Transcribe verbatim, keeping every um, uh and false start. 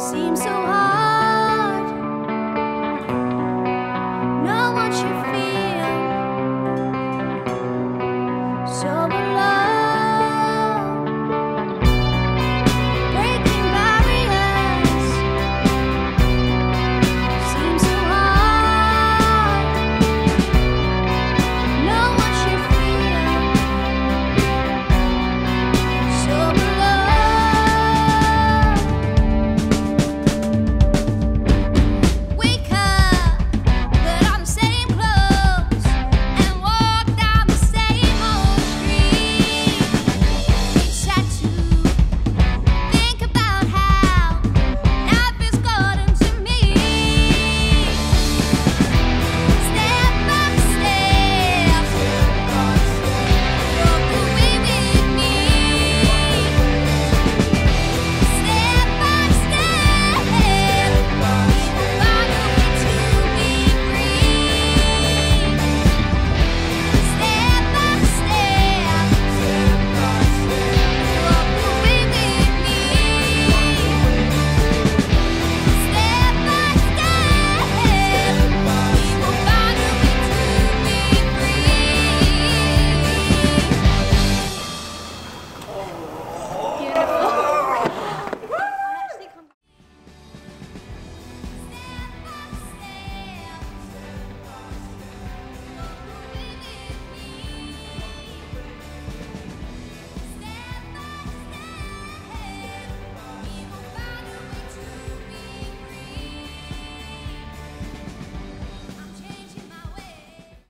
seems so hard.